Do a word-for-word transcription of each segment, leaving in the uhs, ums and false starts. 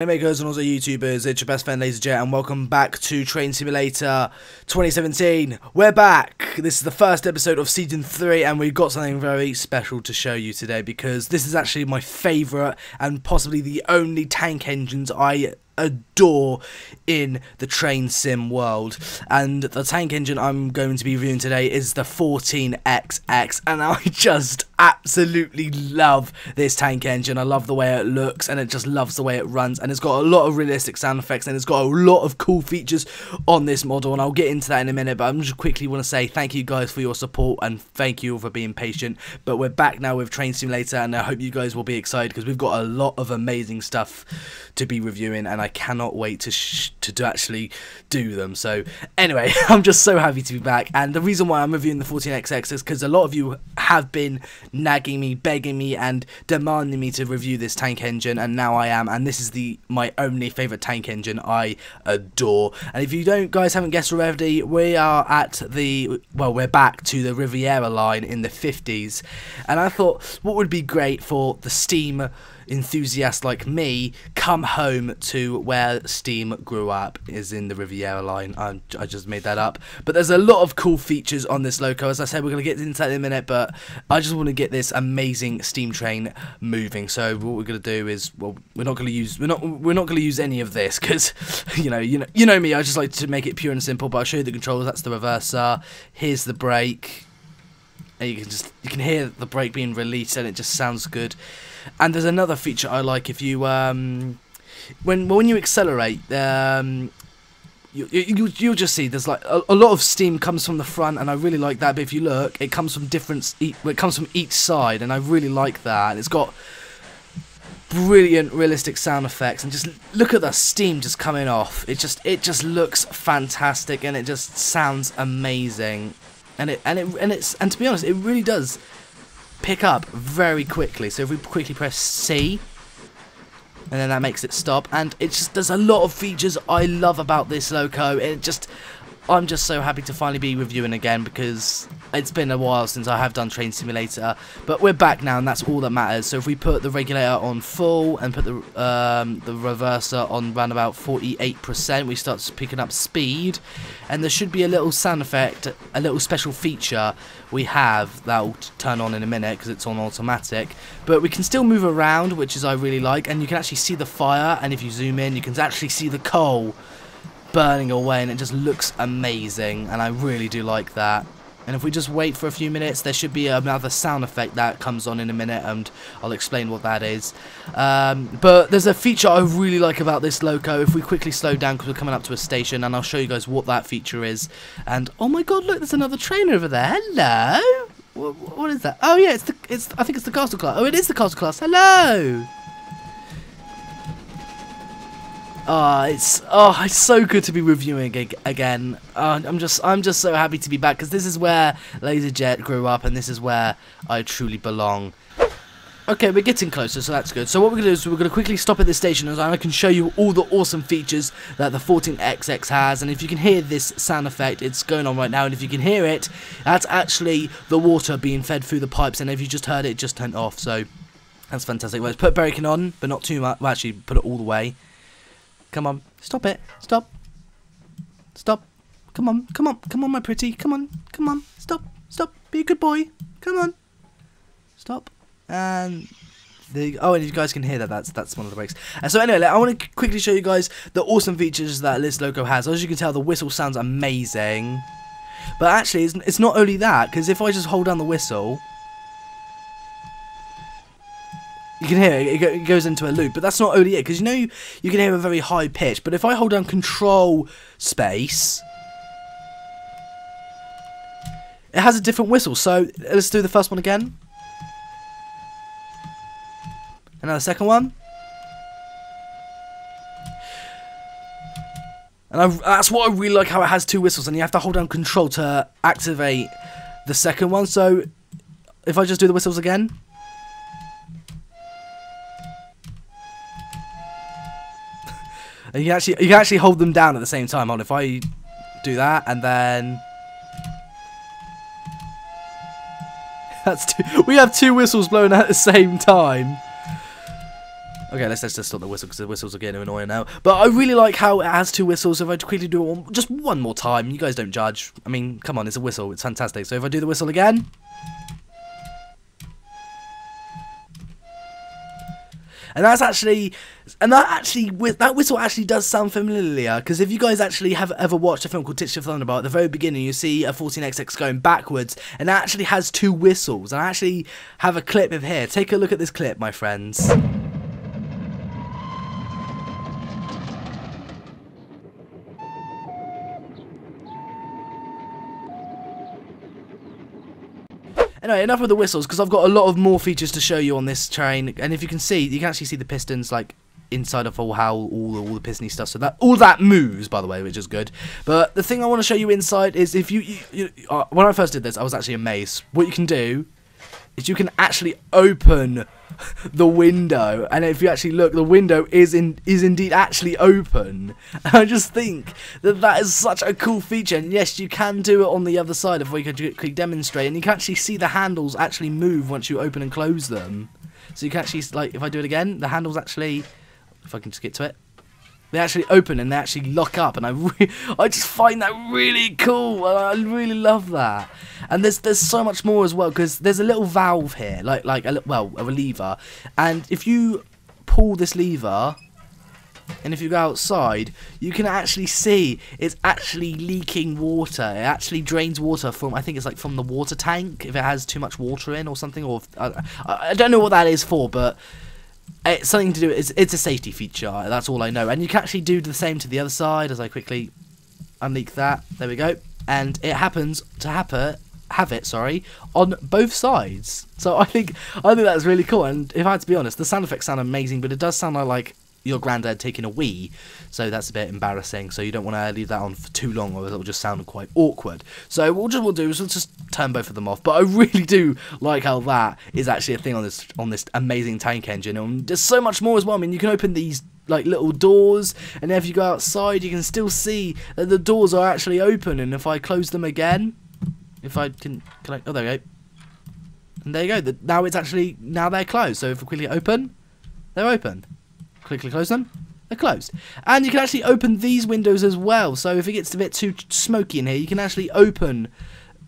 Animators and also YouTubers, it's your best friend LaserJet and welcome back to Train Simulator twenty seventeen. We're back! This is the first episode of Season three and we've got something very special to show you today because this is actually my favourite and possibly the only tank engines I adore in the train sim world, and the tank engine I'm going to be reviewing today is the fourteen X X, and I just absolutely love this tank engine. I love the way it looks and it just loves the way it runs, and it's got a lot of realistic sound effects and it's got a lot of cool features on this model, and I'll get into that in a minute. But I just quickly want to say thank you guys for your support and thank you all for being patient. But we're back now with Train Simulator and I hope you guys will be excited because we've got a lot of amazing stuff to be reviewing and I I cannot wait to sh to do actually do them. So anyway, I'm just so happy to be back, and the reason why I'm reviewing the fourteen X X is because a lot of you have been nagging me, begging me and demanding me to review this tank engine, and now I am, and this is the my only favourite tank engine I adore. And if you don't guys haven't guessed already, we are at the well we're back to the Riviera line in the fifties, and I thought what would be great for the steam enthusiast like me, come home to where steam grew up, is in the Riviera line. I, I just made that up, but there's a lot of cool features on this loco. As I said, we're going to get into that in a minute, but I just want to get this amazing steam train moving. So what we're going to do is, well, we're not going to use we're not we're not going to use any of this because you know you know you know me, I just like to make it pure and simple. But I'll show you the controls. That's the reverser, here's the brake, and you can just you can hear the brake being released and it just sounds good. And there's another feature I like. If you um when when you accelerate, um You, you, you'll just see there's like a, a lot of steam comes from the front, and I really like that. But if you look, it comes from different e it comes from each side, and I really like that. And it's got brilliant realistic sound effects, and just look at that steam just coming off. It just it just looks fantastic, and it just sounds amazing. And it and it and it's and to be honest, it really does pick up very quickly. So if we quickly press C, and then that makes it stop, and it's just there's a lot of features I love about this loco. It just I'm just so happy to finally be reviewing again because it's been a while since I have done Train Simulator, but we're back now and that's all that matters. So if we put the regulator on full and put the um, the reverser on around about forty-eight percent, we start picking up speed, and there should be a little sound effect, a little special feature we have that will turn on in a minute because it's on automatic. But we can still move around, which is I really like, and you can actually see the fire, and if you zoom in you can actually see the coal burning away, and it just looks amazing, and I really do like that. And if we just wait for a few minutes, there should be another sound effect that comes on in a minute, and I'll explain what that is. Um, but there's a feature I really like about this loco. If we quickly slow down because we're coming up to a station, and I'll show you guys what that feature is. And oh my god, look, there's another train over there. Hello. What, what is that? Oh yeah, it's the it's. I think it's the Castle Class. Oh, it is the Castle Class. Hello. Oh, it's oh, it's so good to be reviewing ag again. Uh, I'm just I'm just so happy to be back because this is where LaserJet grew up and this is where I truly belong. Okay, we're getting closer, so that's good. So what we're gonna do is we're gonna quickly stop at this station, and I can show you all the awesome features that the fourteen X X has. And if you can hear this sound effect, it's going on right now. And if you can hear it, that's actually the water being fed through the pipes. And if you just heard it, it just turned off. So that's fantastic. Well, let's put braking on, but not too much. Well, actually, put it all the way. Come on, stop it, stop, stop, come on, come on, come on my pretty, come on, come on, stop, stop, be a good boy, come on, stop, and the, oh, and if you guys can hear that, that's that's one of the breaks. And so anyway, I want to quickly show you guys the awesome features that this loco has. As you can tell, the whistle sounds amazing, but actually it's, it's not only that, because if I just hold down the whistle, you can hear it, it goes into a loop, but that's not only it, because you know you, you can hear a very high pitch, but if I hold down control space, it has a different whistle. So let's do the first one again, and now the second one, and I, that's what I really like, how it has two whistles, and you have to hold down control to activate the second one. So if I just do the whistles again, and you can actually you can actually hold them down at the same time. Hold, if I do that, and then that's two. We have two whistles blowing at the same time. Okay, let's, let's just stop the whistle because the whistles are getting annoying now. But I really like how it has two whistles. If I quickly do it one, just one more time, you guys don't judge. I mean, come on, it's a whistle. It's fantastic. So if I do the whistle again... And that's actually, and that actually, that whistle actually does sound familiar, because if you guys actually have ever watched a film called Titch the Thunderbolt, at the very beginning you see a fourteen X X going backwards, and that actually has two whistles, and I actually have a clip of here. Take a look at this clip, my friends. Anyway, enough with the whistles, because I've got a lot of more features to show you on this train, and if you can see, you can actually see the pistons, like, inside of all how all the, all the pistony stuff, so that all that moves, by the way, which is good. But the thing I want to show you inside is, if you, you, you uh, when I first did this, I was actually amazed. What you can do is you can actually open the window, and if you actually look, the window is in is indeed actually open. And I just think that that is such a cool feature. And yes, you can do it on the other side if we could quick demonstrate, and you can actually see the handles actually move once you open and close them. So you can actually, like, if I do it again, the handles actually, if I can just get to it, they actually open and they actually lock up, and I re I just find that really cool. I really love that. And there's there's so much more as well, because there's a little valve here, like like a well a lever, and if you pull this lever, and if you go outside, you can actually see it's actually leaking water. It actually drains water from, I think it's like from the water tank if it has too much water in or something, or if, I, I don't know what that is for, but. It's something to do, it's, it's a safety feature, that's all I know. And you can actually do the same to the other side, as I quickly unleak that. There we go. And it happens to happen, have it, sorry, on both sides. So I think I think that's really cool. And if I had to be honest, the sound effects sound amazing, but it does sound like your granddad taking a wee, so that's a bit embarrassing. So you don't want to leave that on for too long, or it'll just sound quite awkward. So what we'll do is we'll just turn both of them off. But I really do like how that is actually a thing on this on this amazing tank engine. And there's so much more as well. I mean, you can open these like little doors, and if you go outside, you can still see that the doors are actually open. And if I close them again, if I can, can I, oh there we go, and there you go. The, now it's actually now they're closed. So if we quickly open, they're open. Quickly close them, they're closed. And you can actually open these windows as well, so if it gets a bit too smoky in here, you can actually open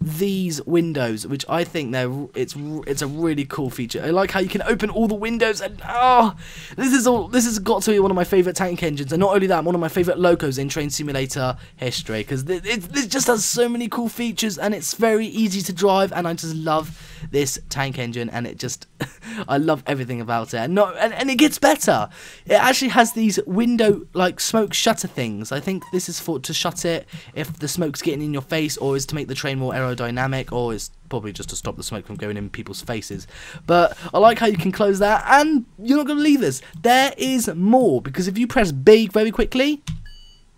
these windows, which I think they're it's it's a really cool feature. I like how you can open all the windows, and oh, this is all this has got to be one of my favorite tank engines. And not only that, one of my favorite locos in Train Simulator history, because it, it, it just has so many cool features, and it's very easy to drive, and I just love this tank engine, and it just I love everything about it. And not and, and it gets better. It actually has these window like smoke shutter things. I think this is for to shut it if the smoke's getting in your face, or is to make the train more aerodynamic, or it's probably just to stop the smoke from going in people's faces. But I like how you can close that, and you're not gonna believe this, there is more, because if you press B very quickly,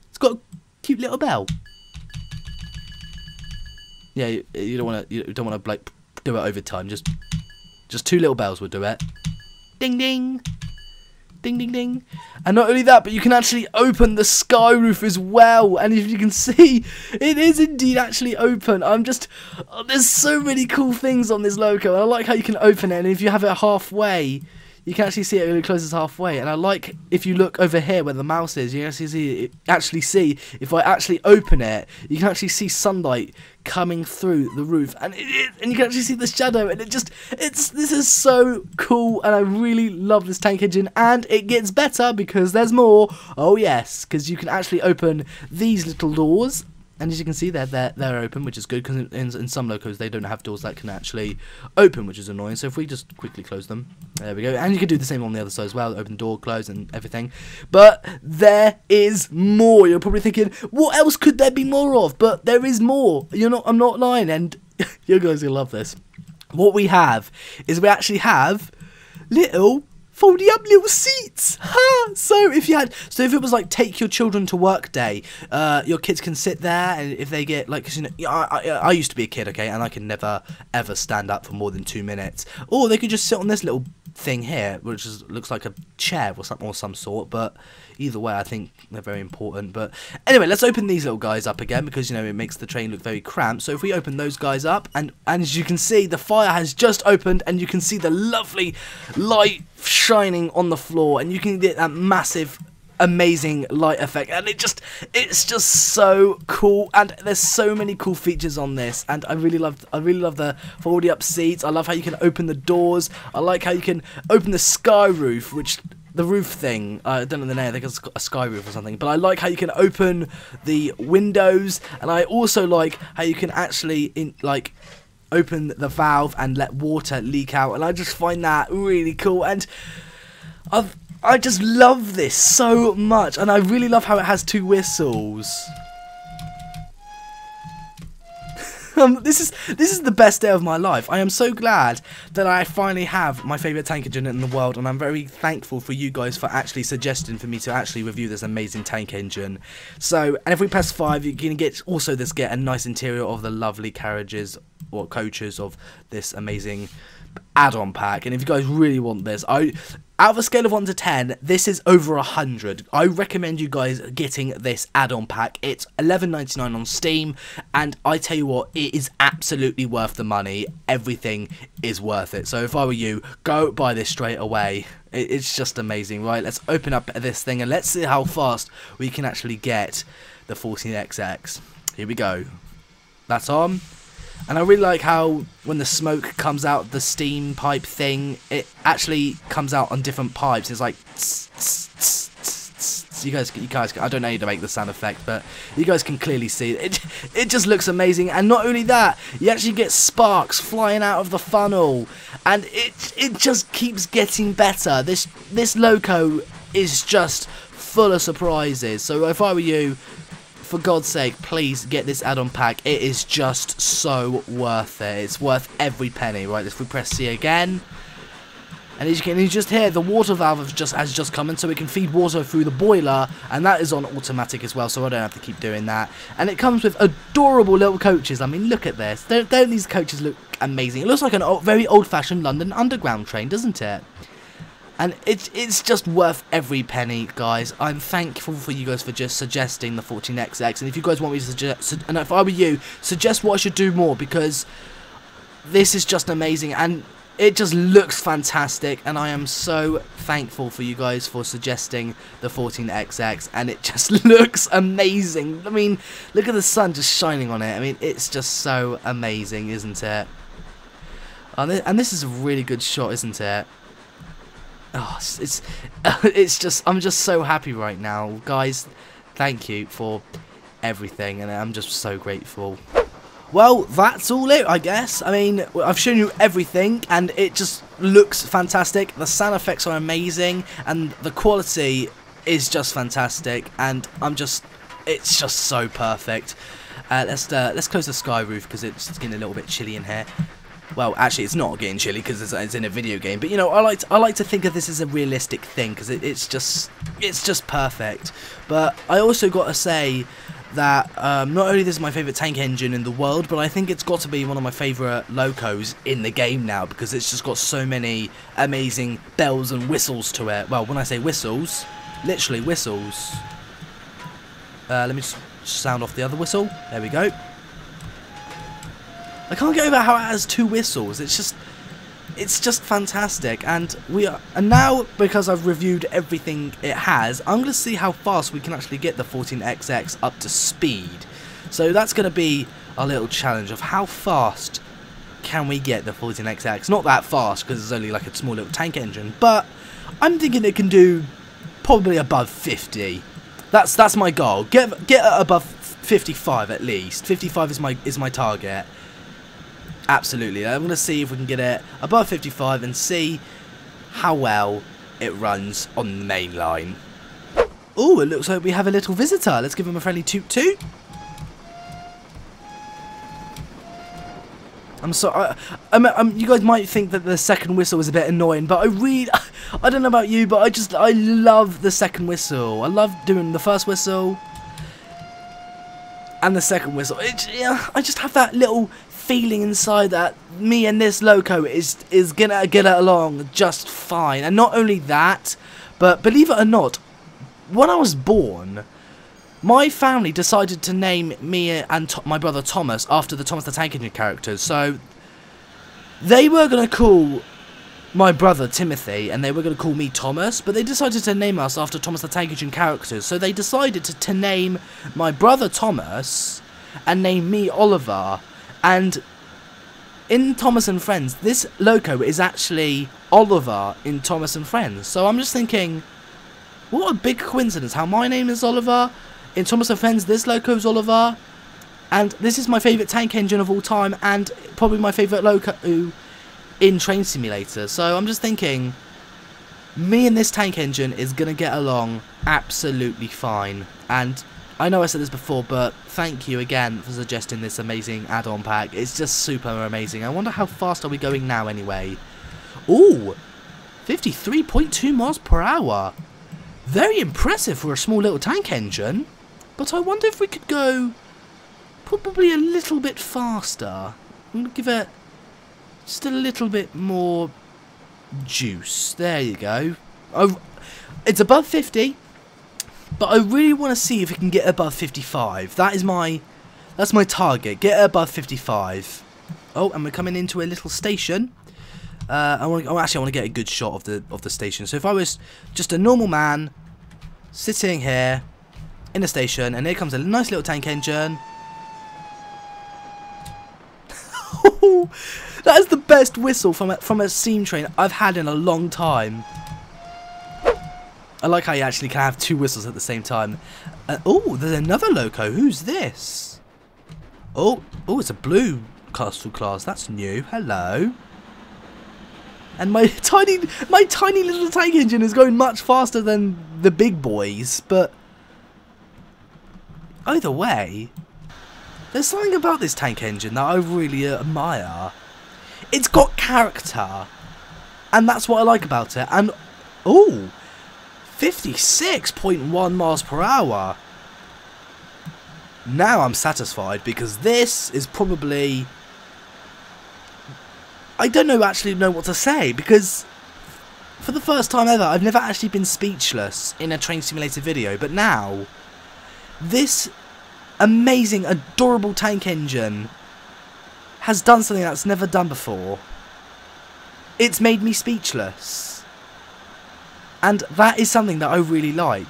it's got a cute little bell. Yeah, you, you don't want to you don't want to like do it over time. Just, just two little bells will do it. Ding, ding. Ding, ding, ding. And not only that, but you can actually open the sky roof as well. And if you can see, it is indeed actually open. I'm just... Oh, there's so many cool things on this logo. And I like how you can open it. And if you have it halfway, you can actually see it really closes halfway. And I like, if you look over here where the mouse is, you can actually see, actually see if I actually open it, you can actually see sunlight coming through the roof, and it, it, and you can actually see the shadow, and it just it's this is so cool, and I really love this tank engine. And it gets better, because there's more. Oh yes, because you can actually open these little doors, and as you can see, they're they're, they're open, which is good, because in, in, in some locos they don't have doors that can actually open, which is annoying. So if we just quickly close them, there we go. And you can do the same on the other side as well, open door, close, and everything. But there is more. You're probably thinking, what else could there be more of? But there is more. You're not. I'm not lying, and you guys will love this. What we have is we actually have little folding up little seats. Huh? So if you had, so if it was like take your children to work day, uh, your kids can sit there, and if they get like, cause, you know, I, I, I used to be a kid, okay, and I could never ever stand up for more than two minutes. Or they could just sit on this little thing here, which is, looks like a chair or something or some sort, but either way I think they're very important. But anyway, let's open these little guys up again, because you know it makes the train look very cramped. So if we open those guys up, and, and as you can see, the fire has just opened and you can see the lovely light shining on the floor, and you can get that massive amazing light effect, and it just it's just so cool. And there's so many cool features on this, and I really love I really love the folding up seats. I love how you can open the doors. I like how you can open the sky roof, which the roof thing, I don't know the name, I think it's a sky roof or something, but I like how you can open the windows, and I also like how you can actually in like open the valve and let water leak out, and I just find that really cool. And I've I just love this so much, and I really love how it has two whistles. um, this is this is the best day of my life. I am so glad that I finally have my favourite tank engine in the world, and I'm very thankful for you guys for actually suggesting for me to actually review this amazing tank engine. So, and if we press five, you can get also this get a nice interior of the lovely carriages or coaches of this amazing add-on pack. And if you guys really want this, I. Out of a scale of one to ten, this is over one hundred. I recommend you guys getting this add-on pack. It's eleven ninety-nine on Steam, and I tell you what, it is absolutely worth the money. Everything is worth it. So if I were you, go buy this straight away. It's just amazing, right? Let's open up this thing, and let's see how fast we can actually get the fourteen X X. Here we go. That's on. And I really like how when the smoke comes out, the steam pipe thing, it actually comes out on different pipes. It's like, tss, tss, tss, tss, tss. you guys, you guys, I don't know how to make the sound effect, but you guys can clearly see it. It just looks amazing, and not only that, you actually get sparks flying out of the funnel, and it it just keeps getting better. This this loco is just full of surprises. So if I were you, for God's sake, please get this add-on pack. It is just so worth it. It's worth every penny, right? If we press C again, and as you can you just hear, the water valve has just, has just come in, so it can feed water through the boiler, and that is on automatic as well, so I don't have to keep doing that. And it comes with adorable little coaches. I mean, look at this. Don't, don't these coaches look amazing? It looks like an old, very old-fashioned London Underground train, doesn't it? And it's, it's just worth every penny, guys. I'm thankful for you guys for just suggesting the fourteen X X. And if you guys want me to suggest, su and if I were you, suggest what I should do more, because this is just amazing. And it just looks fantastic. And I am so thankful for you guys for suggesting the fourteen X X. And it just looks amazing. I mean, look at the sun just shining on it. I mean, it's just so amazing, isn't it? And this is a really good shot, isn't it? Oh, it's it's, it's just I'm just so happy right now, guys. Thank you for everything, and I'm just so grateful. Well, that's all it, I guess. I mean, I've shown you everything, and it just looks fantastic. The sound effects are amazing, and the quality is just fantastic. And I'm just, it's just so perfect. Uh, let's uh, let's close the sky roof because it's getting a little bit chilly in here. Well, actually, it's not getting chilly because it's, it's in a video game. But you know, I like to, I like to think of this as a realistic thing because it, it's just it's just perfect. But I also got to say that um, not only this is my favourite tank engine in the world, but I think it's got to be one of my favourite locos in the game now because it's just got so many amazing bells and whistles to it. Well, when I say whistles, literally whistles. Uh, let me just sound off the other whistle. There we go. I can't get over how it has two whistles. It's just, it's just fantastic. And we are, and now because I've reviewed everything it has, I'm gonna see how fast we can actually get the fourteen X X up to speed. So that's gonna be our little challenge of how fast can we get the fourteen X X. Not that fast because it's only like a small little tank engine, but I'm thinking it can do probably above fifty. That's that's my goal. Get get it above fifty-five at least. fifty-five is my is my target. Absolutely. I'm going to see if we can get it above fifty-five and see how well it runs on the main line. Oh, it looks like we have a little visitor. Let's give him a friendly toot toot. I'm sorry. I'm, I'm, you guys might think that the second whistle is a bit annoying, but I really, I don't know about you, but I just, I love the second whistle. I love doing the first whistle and the second whistle. It, yeah, I just have that little feeling inside that me and this loco is is gonna get along just fine. And not only that, but believe it or not, when I was born, my family decided to name me and to my brother Thomas after the Thomas the Tank Engine characters. So they were gonna call my brother Timothy, and they were gonna call me Thomas, but they decided to name us after Thomas the Tank Engine characters. So they decided to, to name my brother Thomas and name me Oliver. And in Thomas and Friends, this loco is actually Oliver in Thomas and Friends. So I'm just thinking, what a big coincidence! How my name is Oliver. In Thomas and Friends, this loco's Oliver, and this is my favourite tank engine of all time, and probably my favourite loco in Train Simulator. So I'm just thinking, me and this tank engine is going to get along absolutely fine. And I know I said this before, but thank you again for suggesting this amazing add-on pack. It's just super amazing. I wonder how fast are we going now anyway. Ooh, fifty-three point two miles per hour. Very impressive for a small little tank engine. But I wonder if we could go probably a little bit faster. I'm going to give it just a little bit more juice. There you go. I, it's above fifty, but I really want to see if it can get above fifty-five. That is my, that's my target. Get it above fifty-five. Oh, and we're coming into a little station. Uh, I want. Oh, actually, I want to get a good shot of the of the station. So if I was just a normal man sitting here in a station, and here comes a nice little tank engine. That is the best whistle from a, from a steam train I've had in a long time. I like how you actually can have two whistles at the same time. Uh, oh, there's another loco. Who's this? Oh, oh, it's a blue Castle Class. That's new. Hello. And my tiny, my tiny little tank engine is going much faster than the big boys, but either way, there's something about this tank engine that I really admire. It's got character, and that's what I like about it. And, ooh, fifty-six point one miles per hour. Now I'm satisfied, because this is probably... I don't know actually know what to say, because for the first time ever, I've never actually been speechless in a Train Simulator video, but now, this amazing, adorable tank engine has done something that's never done before. It's made me speechless. And that is something that I really like.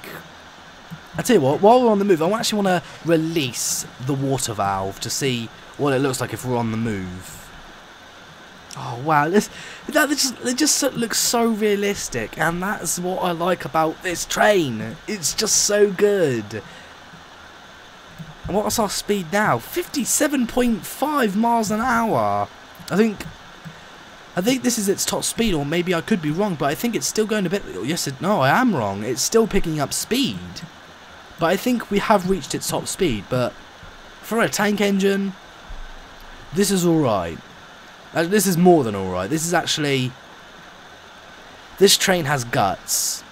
I tell you what, while we're on the move, I actually want to release the water valve to see what it looks like if we're on the move. Oh wow, this, that, this just, it just looks so realistic, and that's what I like about this train. It's just so good. And what's our speed now? fifty-seven point five miles an hour. I think I think this is its top speed, or maybe I could be wrong, but I think it's still going a bit... Yes, it, no, I am wrong. It's still picking up speed. But I think we have reached its top speed, but for a tank engine, this is alright. Uh, this is more than alright. This is actually... This train has guts.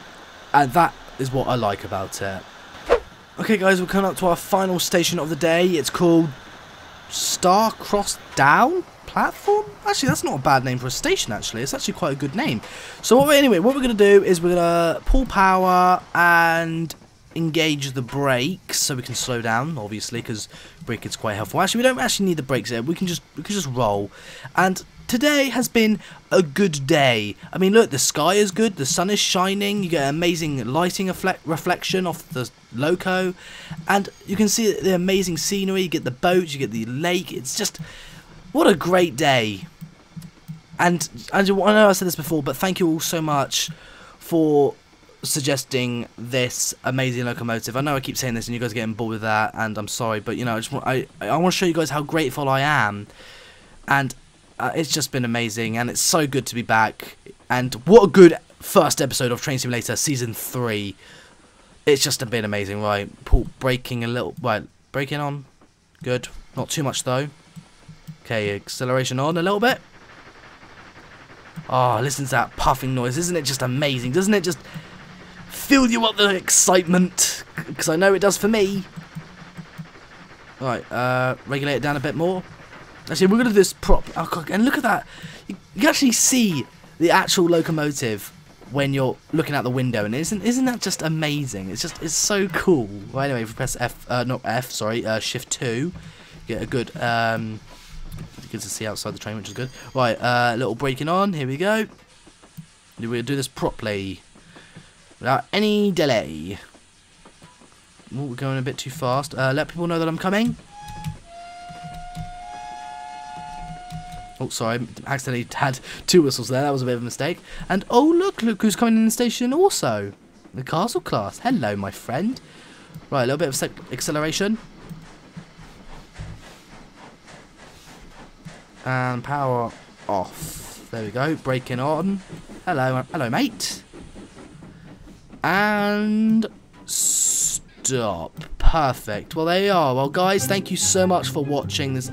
And that is what I like about it. Okay guys, we're coming up to our final station of the day. It's called Star Cross Down Platform? Actually, that's not a bad name for a station, actually. It's actually quite a good name. So what we, anyway, what we're going to do is we're going to pull power and engage the brakes so we can slow down, obviously, because brake is quite helpful. Actually, we don't actually need the brakes here. We can just we can just roll. And today has been a good day. I mean, look, the sky is good. The sun is shining. You get amazing lighting reflection off the loco, and you can see the amazing scenery. You get the boats. You get the lake. It's just what a great day. And, and I know I said this before, but thank you all so much for suggesting this amazing locomotive. I know I keep saying this and you guys are getting bored with that, and I'm sorry, but you know, I just want, I, I want to show you guys how grateful I am, and uh, it's just been amazing, and it's so good to be back. And what a good first episode of Train Simulator Season three. It's just been amazing, right? Pull braking a little, right, braking on, good, not too much though. Okay, acceleration on a little bit. Oh, listen to that puffing noise, isn't it just amazing? Doesn't it just fill you up with excitement, because I know it does for me. All right, uh, regulate it down a bit more. Actually, we're going to do this prop. Oh, God. And look at that. You, you can actually see the actual locomotive when you're looking out the window, and isn't isn't that just amazing? It's just it's so cool. Well, anyway, if we press F, uh, not F, sorry, uh, shift two, get a good um, good to see outside the train, which is good. Right, a uh, little braking on. Here we go. We'll do this properly without any delay. Ooh, we're going a bit too fast. Uh, let people know that I'm coming. Oh, sorry, I accidentally had two whistles there. That was a bit of a mistake. And, oh, look, look who's coming in the station also. The Castle Class. Hello, my friend. Right, a little bit of acceleration. And power off. There we go. Braking on. Hello, hello, mate. And stop. Perfect. Well, there you are. Well, guys, thank you so much for watching this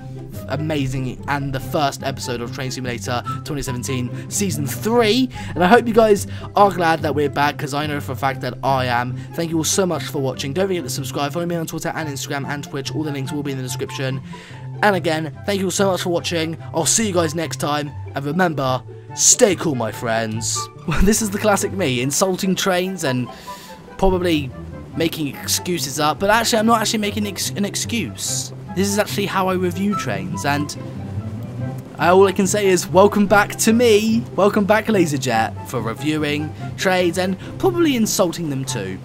amazing and the first episode of Train Simulator twenty seventeen Season three, and I hope you guys are glad that we're back, because I know for a fact that I am. Thank you all so much for watching. Don't forget to subscribe, follow me on Twitter and Instagram and Twitch. All the links will be in the description. And again, thank you all so much for watching. I'll see you guys next time, and remember, stay cool, my friends. Well, this is the classic me, insulting trains and probably making excuses up, but actually I'm not actually making ex an excuse. This is actually how I review trains, and I, all I can say is welcome back to me. Welcome back, LaserJet, for reviewing trains and probably insulting them too.